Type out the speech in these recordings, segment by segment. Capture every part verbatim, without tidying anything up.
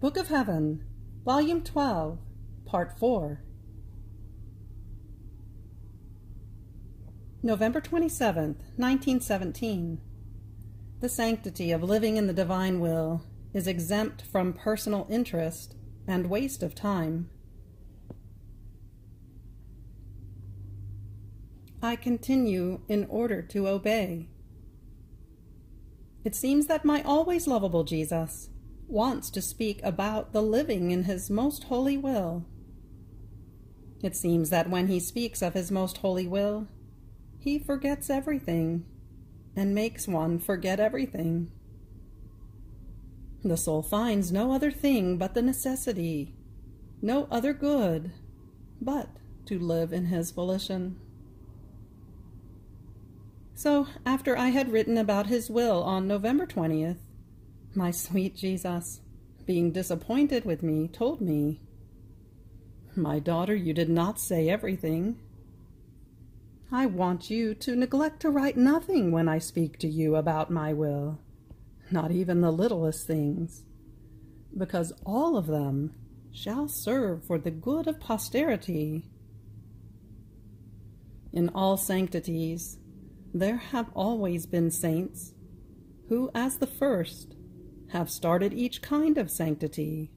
Book of Heaven, Volume twelve, Part four. November twenty-seventh, nineteen seventeen. The sanctity of living in the divine will is exempt from personal interest and waste of time. I continue in order to obey. It seems that my always lovable Jesus wants to speak about the living in his most holy will. It seems that when he speaks of his most holy will, he forgets everything and makes one forget everything. The soul finds no other thing but the necessity, no other good, but to live in his volition. So, after I had written about his will on November twentieth, my sweet Jesus, being disappointed with me, told me, "My daughter, you did not say everything. I want you to neglect to write nothing when I speak to you about my will, not even the littlest things, because all of them shall serve for the good of posterity. In all sanctities, there have always been saints who, as the first, have started each kind of sanctity.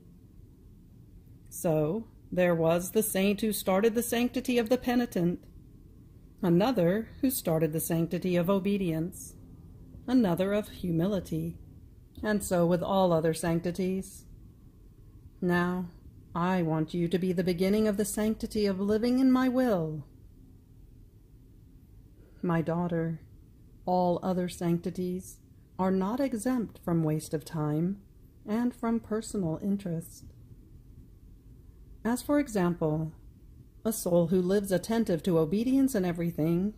So there was the saint who started the sanctity of the penitent, another who started the sanctity of obedience, another of humility, and so with all other sanctities. Now I want you to be the beginning of the sanctity of living in my will. My daughter, all other sanctities are not exempt from waste of time and from personal interest. As for example, a soul who lives attentive to obedience in everything,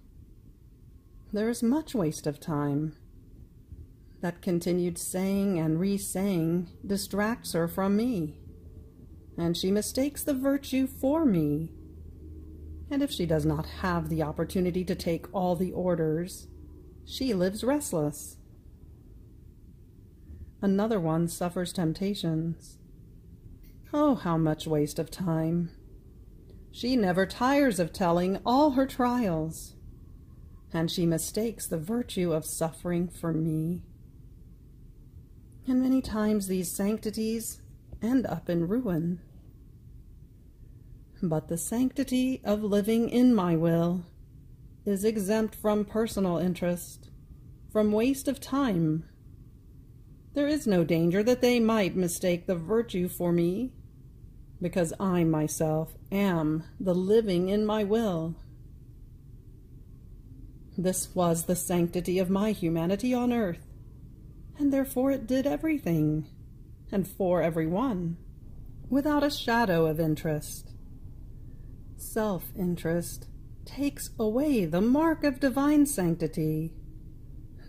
there is much waste of time. That continued saying and re-saying distracts her from me, and she mistakes the virtue for me. And if she does not have the opportunity to take all the orders, she lives restless. Another one suffers temptations. Oh, how much waste of time! She never tires of telling all her trials, and she mistakes the virtue of suffering for me. And many times these sanctities end up in ruin. But the sanctity of living in my will is exempt from personal interest, from waste of time. There is no danger that they might mistake the virtue for me, because I myself am the living in my will. This was the sanctity of my humanity on earth, and therefore it did everything, and for everyone, without a shadow of interest. Self-interest takes away the mark of divine sanctity.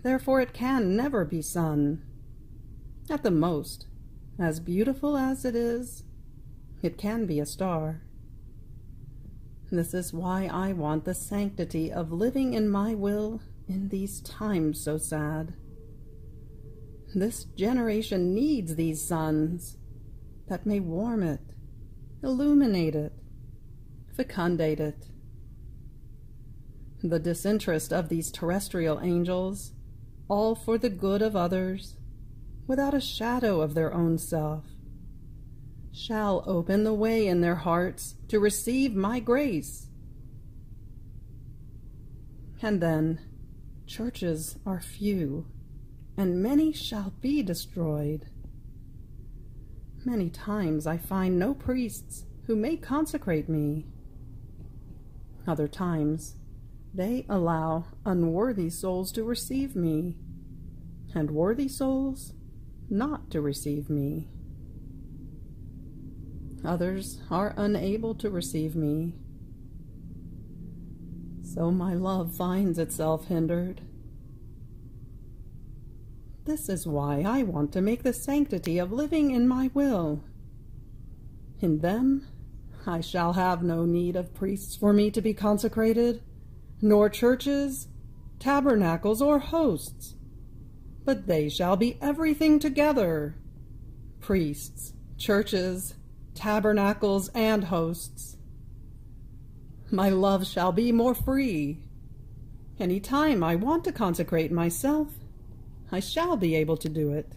Therefore it can never be sung. At the most, as beautiful as it is, it can be a star. This is why I want the sanctity of living in my will in these times so sad. This generation needs these suns that may warm it, illuminate it, fecundate it. The disinterest of these terrestrial angels, all for the good of others, without a shadow of their own self, shall open the way in their hearts to receive my grace. And then churches are few, and many shall be destroyed. Many times I find no priests who may consecrate me. Other times, they allow unworthy souls to receive me, and worthy souls not to receive me. Others are unable to receive me. So my love finds itself hindered. This is why I want to make the sanctity of living in my will. In them I shall have no need of priests for me to be consecrated, nor churches, tabernacles, or hosts, but they shall be everything together, priests, churches, tabernacles, and hosts. My love shall be more free. Any time I want to consecrate myself, I shall be able to do it,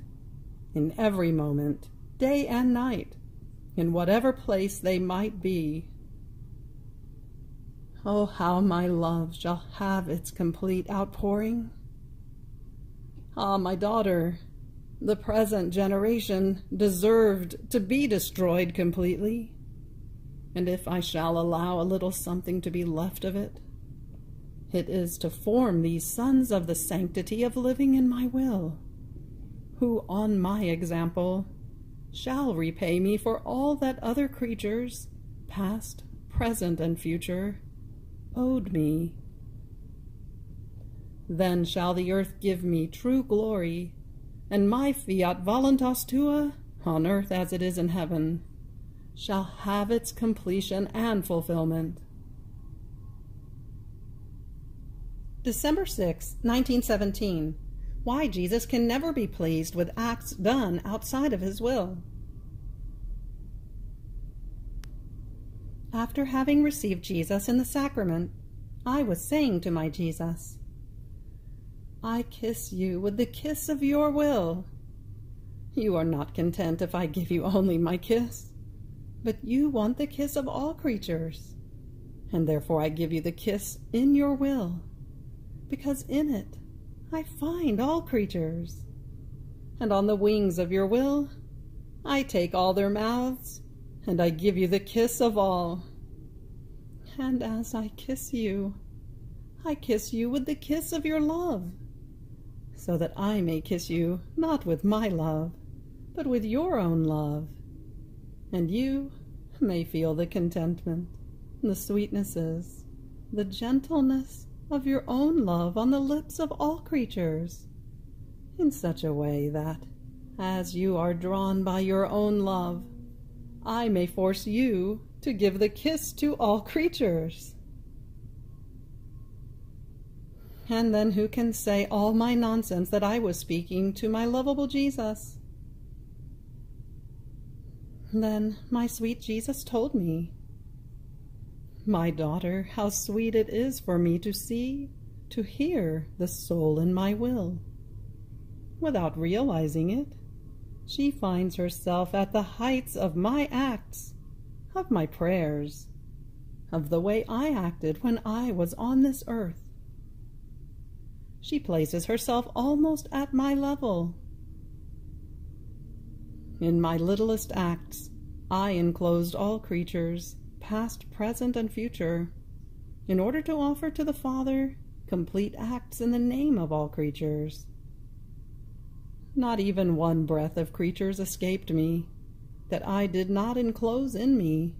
in every moment, day and night, in whatever place they might be. Oh, how my love shall have its complete outpouring! Ah, my daughter, the present generation deserved to be destroyed completely, and if I shall allow a little something to be left of it, it is to form these sons of the sanctity of living in my will, who, on my example, shall repay me for all that other creatures, past, present, and future, owed me. Then shall the earth give me true glory, and my fiat voluntas tua, on earth as it is in heaven, shall have its completion and fulfillment. December sixth, nineteen seventeen. Why Jesus can never be pleased with acts done outside of his will. After having received Jesus in the sacrament, I was saying to my Jesus, I kiss you with the kiss of your will. You are not content if I give you only my kiss, but you want the kiss of all creatures, and therefore I give you the kiss in your will, because in it I find all creatures, and on the wings of your will I take all their mouths, and I give you the kiss of all. And as I kiss you, I kiss you with the kiss of your love, so that I may kiss you not with my love, but with your own love, and you may feel the contentment, the sweetnesses, the gentleness of your own love on the lips of all creatures, in such a way that, as you are drawn by your own love, I may force you to give the kiss to all creatures. And then who can say all my nonsense that I was speaking to my lovable Jesus? Then my sweet Jesus told me, my daughter, how sweet it is for me to see, to hear the soul in my will. Without realizing it, she finds herself at the heights of my acts, of my prayers, of the way I acted when I was on this earth. She places herself almost at my level. In my littlest acts, I enclosed all creatures, past, present, and future, in order to offer to the Father complete acts in the name of all creatures. Not even one breath of creatures escaped me, that I did not enclose in me.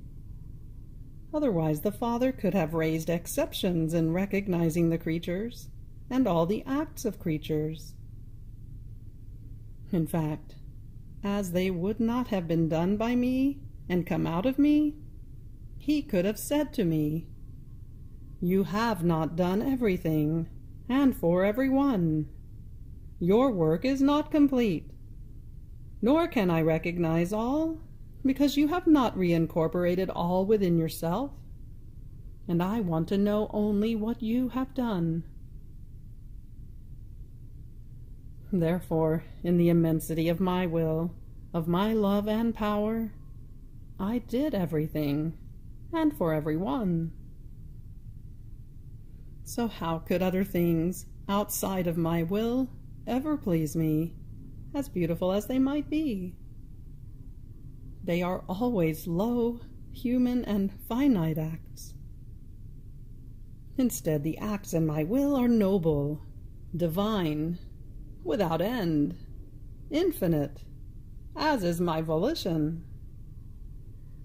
Otherwise the Father could have raised exceptions in recognizing the creatures, and all the acts of creatures. In fact, as they would not have been done by me, and come out of me, he could have said to me, you have not done everything, and for every one. Your work is not complete, nor can I recognize all, because you have not reincorporated all within yourself, and I want to know only what you have done. Therefore, in the immensity of my will, of my love and power, I did everything, and for every one. So how could other things outside of my will ever please me, as beautiful as they might be? They are always low, human, and finite acts. Instead, the acts in my will are noble, divine, without end, infinite, as is my volition.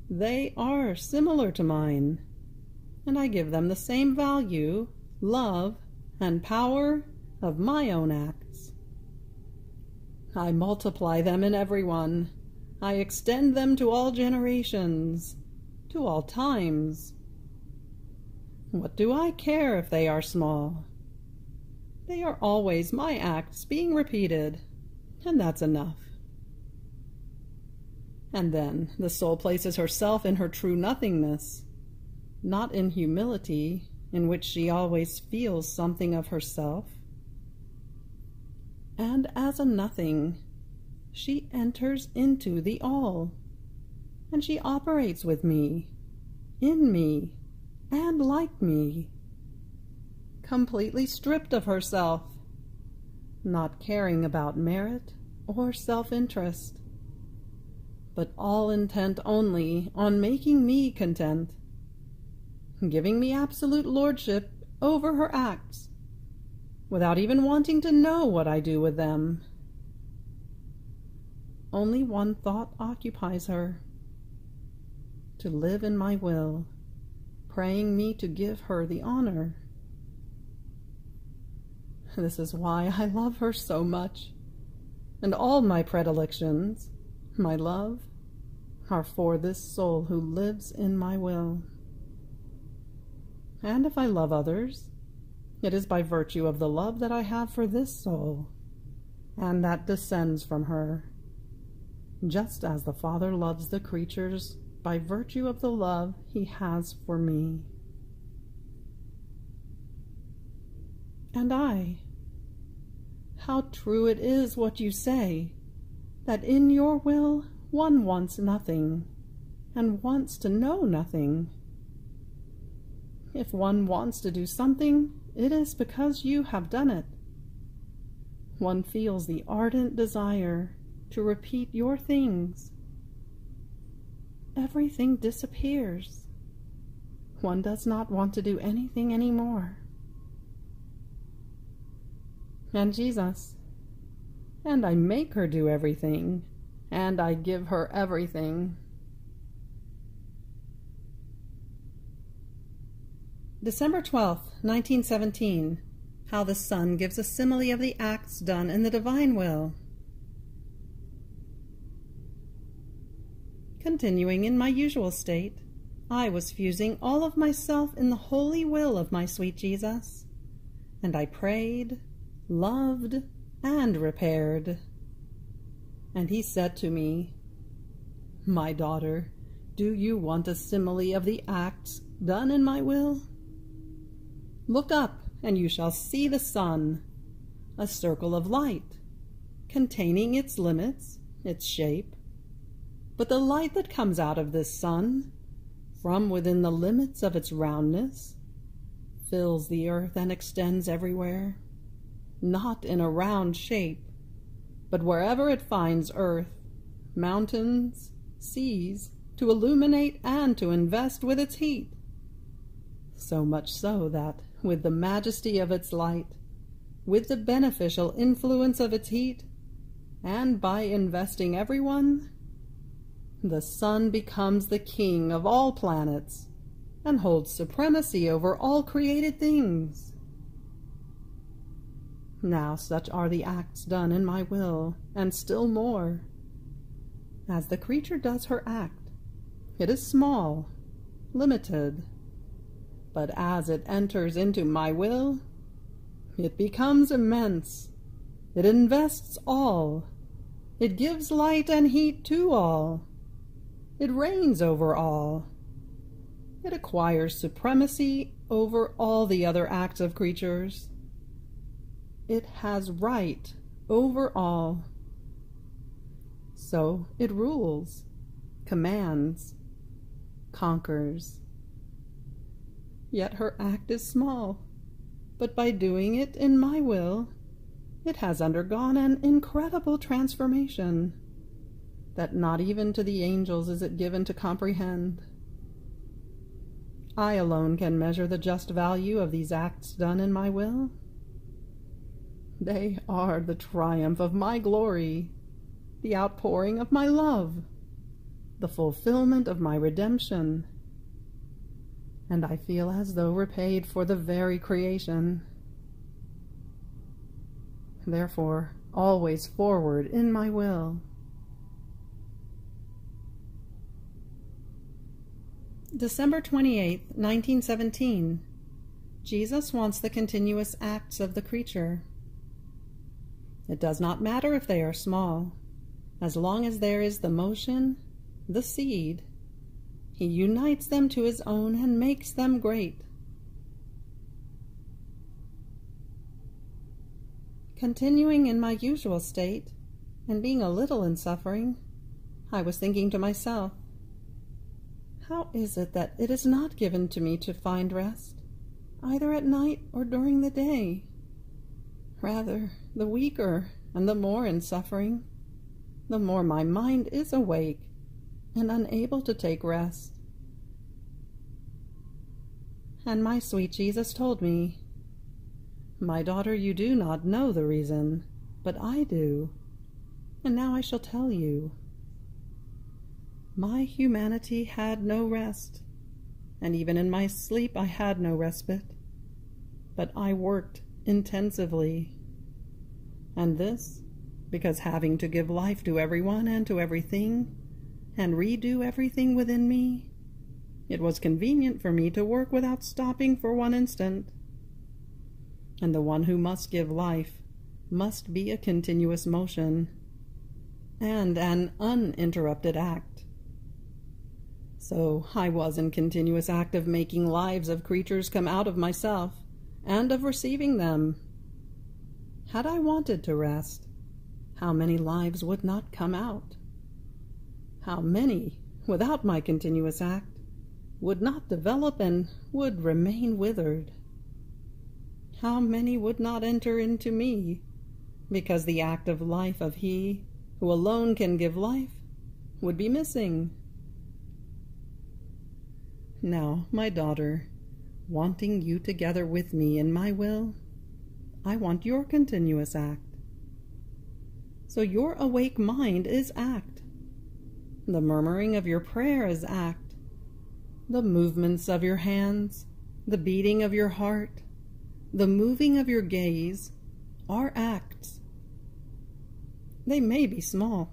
They are similar to mine, and I give them the same value, love, and power of my own acts. I multiply them in everyone. I extend them to all generations, to all times. What do I care if they are small? They are always my acts being repeated, and that's enough. And then the soul places herself in her true nothingness, not in humility, in which she always feels something of herself. And as a nothing, she enters into the all, and she operates with me, in me, and like me, completely stripped of herself, not caring about merit or self-interest, but all intent only on making me content, giving me absolute lordship over her acts, without even wanting to know what I do with them. Only one thought occupies her, to live in my will, praying me to give her the honor. This is why I love her so much, and all my predilections, my love, are for this soul who lives in my will. And if I love others, it is by virtue of the love that I have for this soul, and that descends from her, just as the Father loves the creatures by virtue of the love he has for me. And I, how true it is what you say, that in your will one wants nothing, and wants to know nothing. If one wants to do something, it is because you have done it. One feels the ardent desire to repeat your things. Everything disappears. One does not want to do anything anymore. And Jesus, and I make her do everything, and I give her everything. December twelfth, nineteen seventeen. How the Son gives a simile of the acts done in the divine will. Continuing in my usual state, I was fusing all of myself in the holy will of my sweet Jesus, and I prayed, loved, and repaired. And he said to me, "My daughter, do you want a simile of the acts done in my will? Look up, and you shall see the sun, a circle of light, containing its limits, its shape. But the light that comes out of this sun, from within the limits of its roundness, fills the earth and extends everywhere, not in a round shape, but wherever it finds earth, mountains, seas, to illuminate and to invest with its heat. So much so that, with the majesty of its light, with the beneficial influence of its heat, and by investing everyone, the sun becomes the king of all planets, and holds supremacy over all created things. Now such are the acts done in my will, and still more. As the creature does her act, it is small, limited, but as it enters into my will, it becomes immense. It invests all. It gives light and heat to all. It reigns over all. It acquires supremacy over all the other acts of creatures. It has right over all. So it rules, commands, conquers. Yet her act is small, but by doing it in my will, it has undergone an incredible transformation, that not even to the angels is it given to comprehend. I alone can measure the just value of these acts done in my will. They are the triumph of my glory, the outpouring of my love, the fulfillment of my redemption, and I feel as though repaid for the very creation. Therefore, always forward in my will." December twenty-eighth, nineteen seventeen. Jesus wants the continuous acts of the creature. It does not matter if they are small, as long as there is the motion, the seed. He unites them to his own and makes them great. Continuing in my usual state, and being a little in suffering, I was thinking to myself, how is it that it is not given to me to find rest, either at night or during the day? Rather, the weaker and the more in suffering, the more my mind is awake and unable to take rest. And my sweet Jesus told me, my daughter, you do not know the reason, but I do, and now I shall tell you. My humanity had no rest, and even in my sleep I had no respite, but I worked intensively, and this because having to give life to everyone and to everything, and redo everything within me, it was convenient for me to work without stopping for one instant. And the one who must give life must be a continuous motion, and an uninterrupted act. So I was in continuous act of making lives of creatures come out of myself, and of receiving them. Had I wanted to rest, how many lives would not come out? How many, without my continuous act, would not develop and would remain withered? How many would not enter into me, because the act of life of He who alone can give life would be missing? Now, my daughter, wanting you together with me in my will, I want your continuous act. So your awake mind is act. The murmuring of your prayer is act. The movements of your hands, the beating of your heart, the moving of your gaze are acts. They may be small,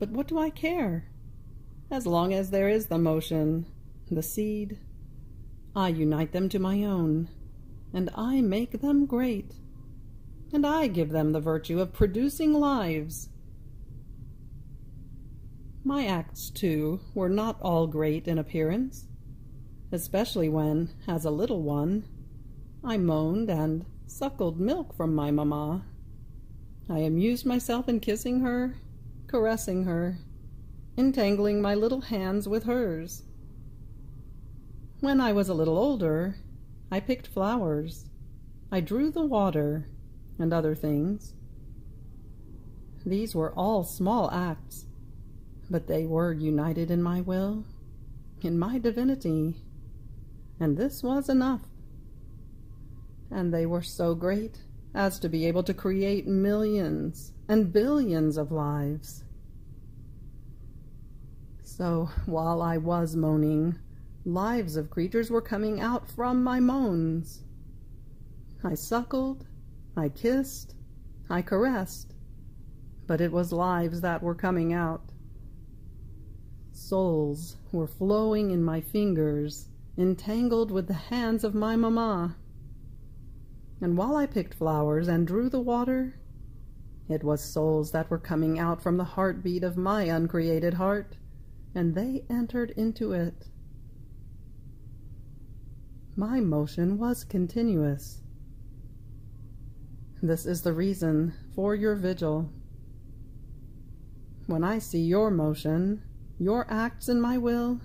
but what do I care? As long as there is the motion, the seed, I unite them to my own, and I make them great, and I give them the virtue of producing lives. My acts, too, were not all great in appearance, especially when, as a little one, I moaned and suckled milk from my mamma. I amused myself in kissing her, caressing her, entangling my little hands with hers. When I was a little older, I picked flowers, I drew the water, and other things. These were all small acts, but they were united in my will, in my divinity, and this was enough. And they were so great as to be able to create millions and billions of lives. So while I was moaning, lives of creatures were coming out from my moans. I suckled, I kissed, I caressed, but it was lives that were coming out. Souls were flowing in my fingers, entangled with the hands of my mamma. And while I picked flowers and drew the water, it was souls that were coming out from the heartbeat of my uncreated heart, and they entered into it. My motion was continuous. This is the reason for your vigil. When I see your motion, your acts in my will,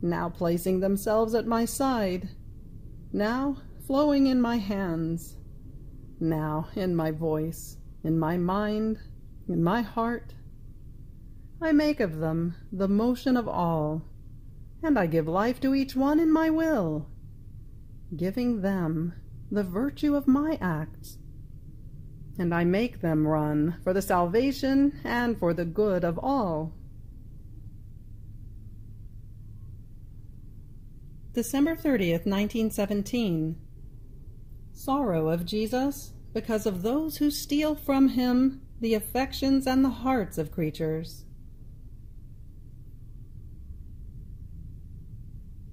now placing themselves at my side, now flowing in my hands, now in my voice, in my mind, in my heart, I make of them the motion of all, and I give life to each one in my will, giving them the virtue of my acts, and I make them run for the salvation and for the good of all. December thirtieth, nineteen seventeen. Sorrow of Jesus because of those who steal from him the affections and the hearts of creatures.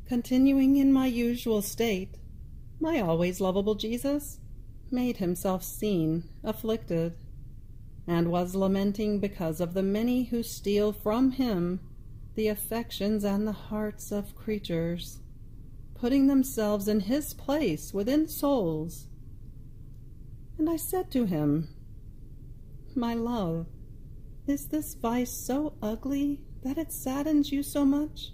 Continuing in my usual state, my always lovable Jesus made himself seen, afflicted, and was lamenting because of the many who steal from him the affections and the hearts of creatures, putting themselves in his place within souls. And I said to him, "My love, is this vice so ugly that it saddens you so much?"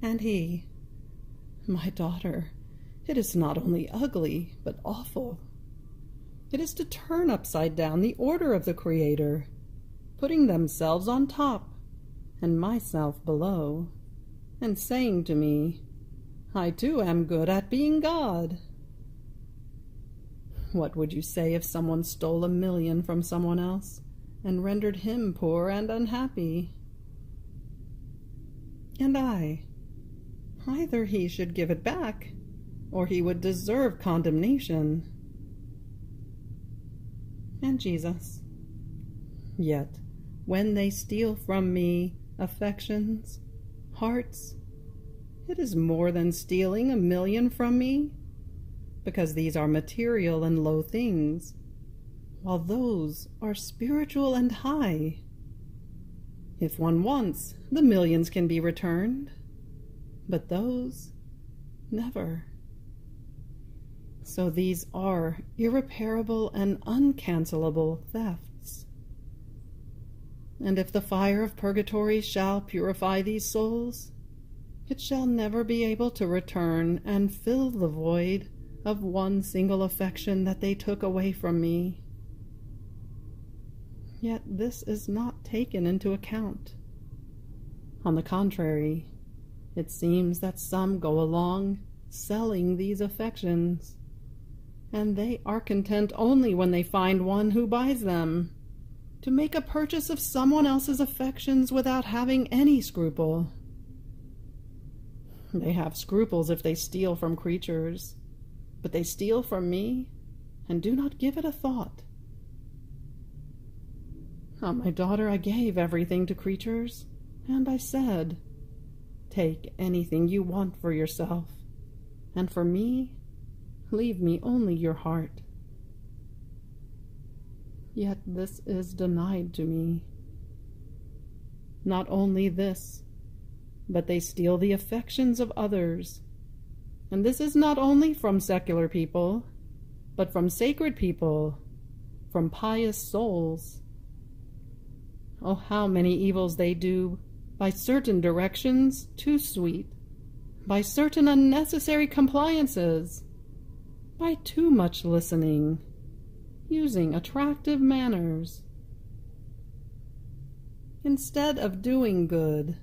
And he, "My daughter, it is not only ugly, but awful. It is to turn upside down the order of the Creator, putting themselves on top, and myself below, and saying to me, 'I too am good at being God.' What would you say if someone stole a million from someone else, and rendered him poor and unhappy? And I, either he should give it back, or he would deserve condemnation." And Jesus, "Yet, when they steal from me affections, hearts, it is more than stealing a million from me, because these are material and low things, while those are spiritual and high. If one wants, the millions can be returned, but those, never. So these are irreparable and uncancelable thefts. And if the fire of purgatory shall purify these souls, it shall never be able to return and fill the void of one single affection that they took away from me. Yet this is not taken into account. On the contrary, it seems that some go along selling these affections, and they are content only when they find one who buys them, to make a purchase of someone else's affections without having any scruple. They have scruples if they steal from creatures, but they steal from me and do not give it a thought. Ah, my daughter, I gave everything to creatures, and I said, 'Take anything you want for yourself, and for me, leave me only your heart.' Yet this is denied to me. Not only this, but they steal the affections of others, and this is not only from secular people, but from sacred people, from pious souls. Oh, how many evils they do, by certain directions too sweet, by certain unnecessary compliances, by too much listening, using attractive manners. Instead of doing good,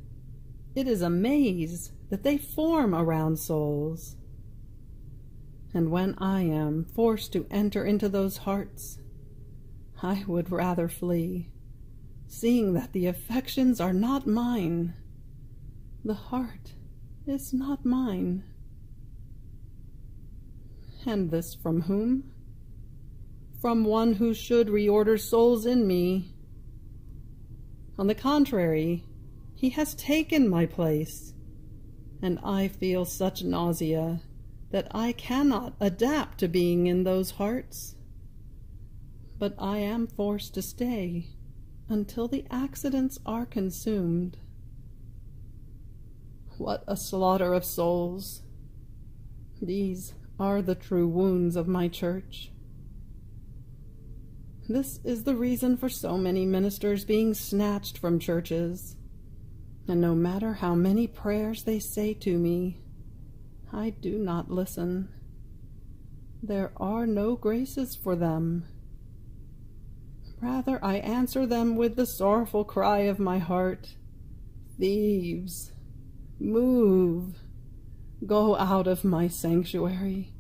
it is a maze that they form around souls. And when I am forced to enter into those hearts, I would rather flee, seeing that the affections are not mine, the heart is not mine. And this from whom? From one who should reorder souls in me. On the contrary, he has taken my place, and I feel such nausea that I cannot adapt to being in those hearts. But I am forced to stay until the accidents are consumed. What a slaughter of souls! These are the true wounds of my church. This is the reason for so many ministers being snatched from churches, and no matter how many prayers they say to me, I do not listen. There are no graces for them. Rather, I answer them with the sorrowful cry of my heart, 'Thieves! Move! Go out of my sanctuary,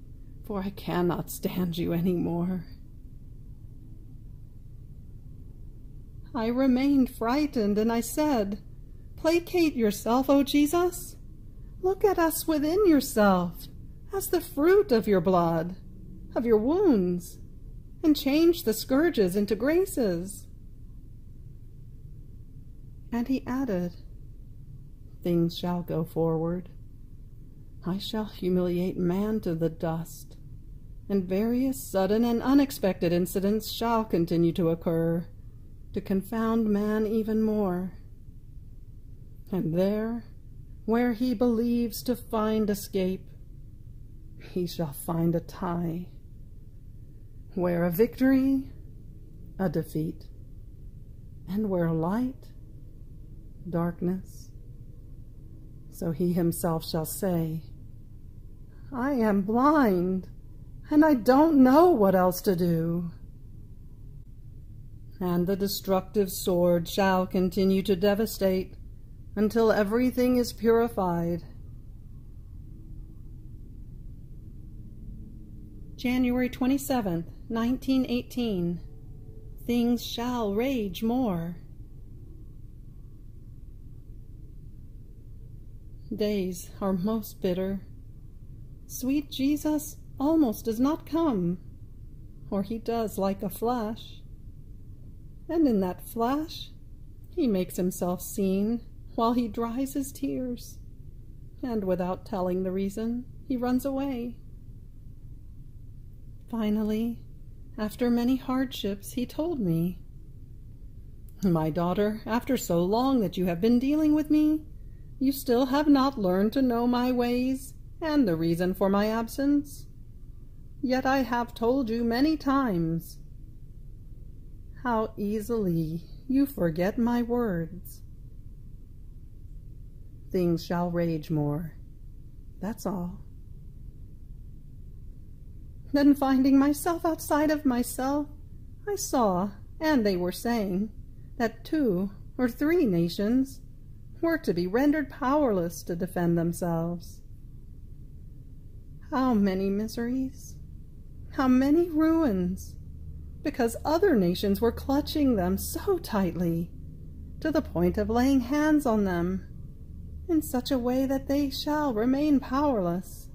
for I cannot stand you any more.' I remained frightened, and I said, 'Placate yourself, O Jesus! Look at us within yourself, as the fruit of your blood, of your wounds, and change the scourges into graces.' And he added, 'Things shall go forward. I shall humiliate man to the dust, and various sudden and unexpected incidents shall continue to occur, to confound man even more. and there, where he believes to find escape, he shall find a tie, where a victory, a defeat, and where light, darkness. So he himself shall say, I am blind, and I don't know what else to do. And the destructive sword shall continue to devastate until everything is purified. January twenty-seventh, nineteen eighteen. Things shall rage more. Days are most bitter. Sweet Jesus almost does not come, or he does like a flash. And in that flash, he makes himself seen while he dries his tears, and without telling the reason, he runs away. Finally, after many hardships, he told me, My daughter, after so long that you have been dealing with me, you still have not learned to know my ways and the reason for my absence. Yet I have told you many times. How easily you forget my words. Things shall rage more. That's all. Then finding myself outside of myself, I saw, and they were saying, that two or three nations were to be rendered powerless to defend themselves. How many miseries! How many ruins! Because other nations were clutching them so tightly, to the point of laying hands on them, in such a way that they shall remain powerless.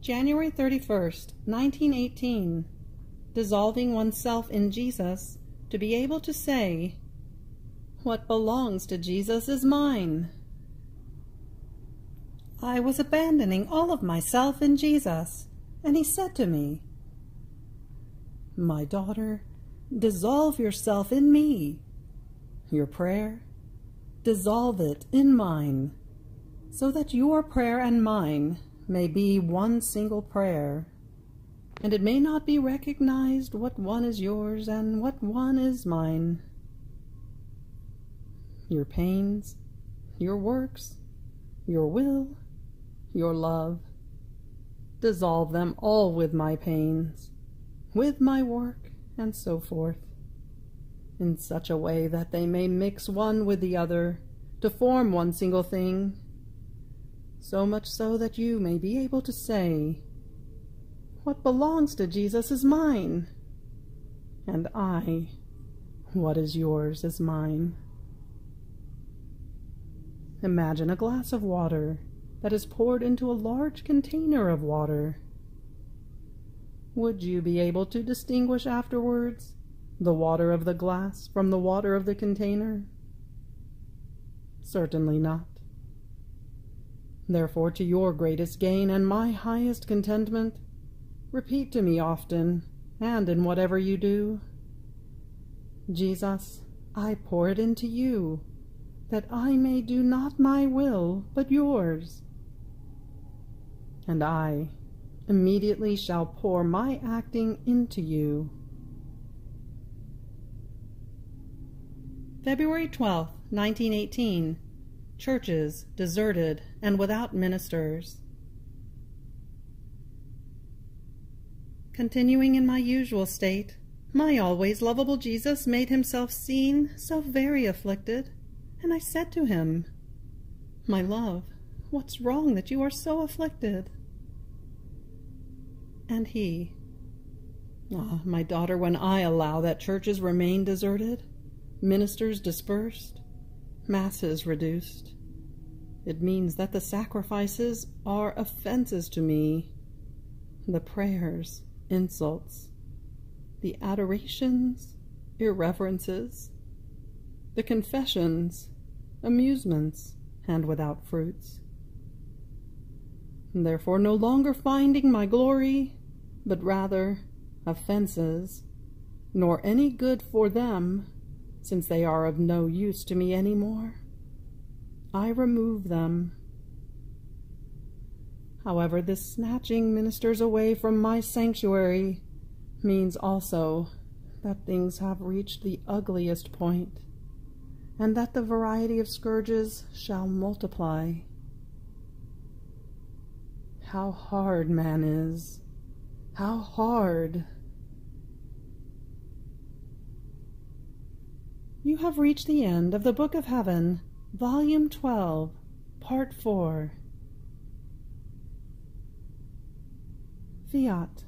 January thirty-first, nineteen eighteen. Dissolving oneself in Jesus to be able to say, What belongs to Jesus is mine. I was abandoning all of myself in Jesus. And he said to me, My daughter, dissolve yourself in me. Your prayer, dissolve it in mine, so that your prayer and mine may be one single prayer, and it may not be recognized what one is yours and what one is mine. Your pains, your works, your will, your love, dissolve them all with my pains, with my work, and so forth, in such a way that they may mix one with the other to form one single thing, so much so that you may be able to say, What belongs to Jesus is mine, and I, what is yours is mine. Imagine a glass of water that is poured into a large container of water. Would you be able to distinguish afterwards the water of the glass from the water of the container? Certainly not. Therefore, to your greatest gain and my highest contentment, repeat to me often, and in whatever you do, Jesus, I pour it into you, that I may do not my will, but yours. And I immediately shall pour my acting into you. February twelfth, nineteen eighteen. Churches deserted and without ministers. Continuing in my usual state, my always lovable Jesus made himself seen so very afflicted, and I said to him, My love, what's wrong that you are so afflicted? And he, Ah, my daughter, when I allow that churches remain deserted, ministers dispersed, masses reduced, it means that the sacrifices are offenses to me, the prayers, insults, the adorations, irreverences, the confessions, amusements, and without fruits. Therefore, no longer finding my glory, but rather offenses, nor any good for them, Since they are of no use to me any more, I remove them. However, this snatching ministers away from my sanctuary means also that things have reached the ugliest point, and that the variety of scourges shall multiply. How hard man is! How hard! You have reached the end of the Book of Heaven, Volume twelve, Part four. Fiat.